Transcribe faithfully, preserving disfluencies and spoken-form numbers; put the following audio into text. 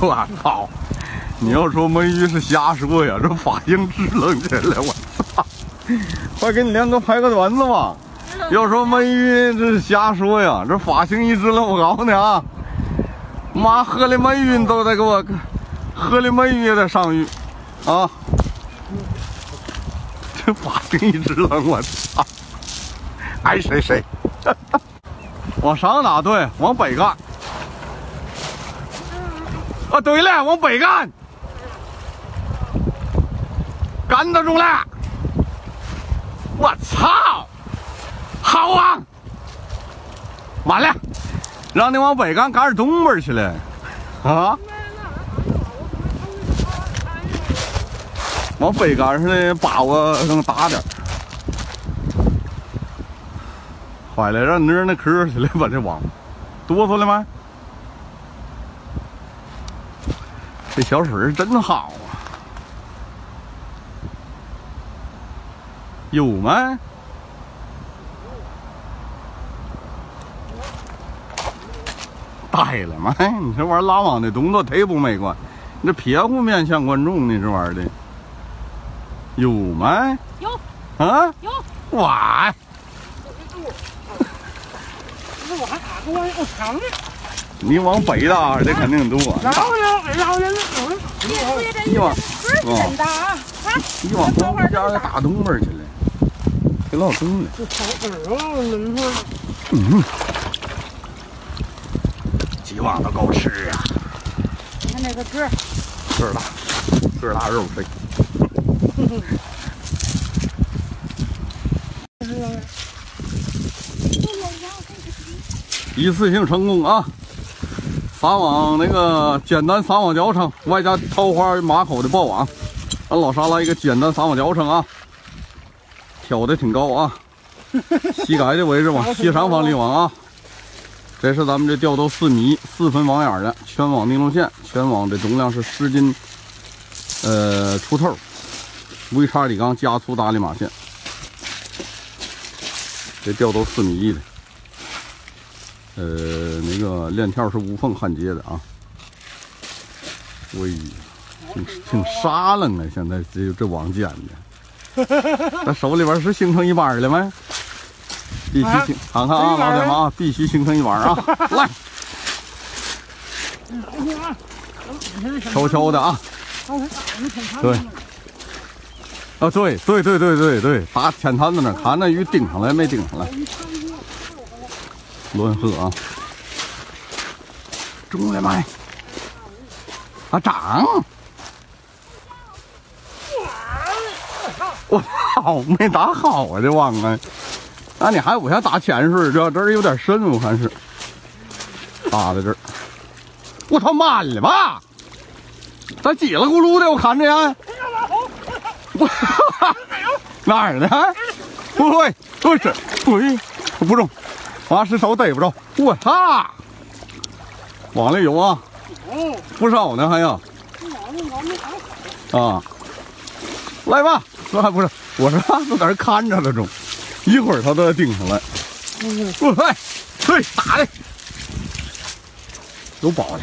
我操！你要说没鱼是瞎说呀，这法型支棱起来，我操！快给你亮哥拍个团子吧。要说没鱼这是瞎说呀，这法型一支棱，我告诉你啊，妈喝了没鱼你都得给我，喝了没鱼也得上鱼，啊！这法型一支棱，我操！爱谁谁。哈哈往上打对，往北干。啊，对了，往北干，干得住了。我操，好啊！完了，让你往北干，赶点东边去了，啊？往北干似的，把握更大点。 坏了，让你那那磕起来吧，这网哆嗦了吗？这小水真好啊！有吗？带了吗？你这玩意拉网的动作忒不美观，你这撇乎面向观众呢，这玩意的有吗？有啊，有哇！ 我还卡个弯，我长呢。你往北打，这肯定多。然后呢，然后呢，你往，不是很大啊？你往东边家给打东边去了，给老东了。这草籽啊，能说。嗯。几网都够吃啊！你看那个个儿，个儿大，个儿大肉肥。一次性成功啊！撒网那个简单撒网教程，外加掏花马口的爆网，俺老沙拉一个简单撒网教程啊。挑的挺高啊，膝盖的位置往斜上方立网啊。这是咱们这钓到四米四分网眼的全网尼龙线，全网的重量是十斤，呃出头。微叉底缸加粗搭力马线，这钓到四米一的。 呃，那个链条是无缝焊接的啊。喂，挺挺沙楞的，现在这这网剪的，咱手里边是形成一板了没？必须形，看看啊，老铁们啊，必须形成一板啊！来，悄悄的啊。对，啊，对对对对对对，打浅滩子那看那鱼顶上来没顶上来。 乱喝啊！中了没？啊，长！我操，没打好啊，这网啊！那你还往下打潜水，这这儿有点深，我看是。打在这儿，我操，慢了吧？咋叽里咕噜的？我看着呀。我哪儿呢？喂喂，这喂，不中。 啊，是手逮不着，我操！网里有啊，不少呢，还有。啊，来吧，那还不是，我说都在这看着了中，一会儿他都要顶上来。我来，对，打的，有宝了。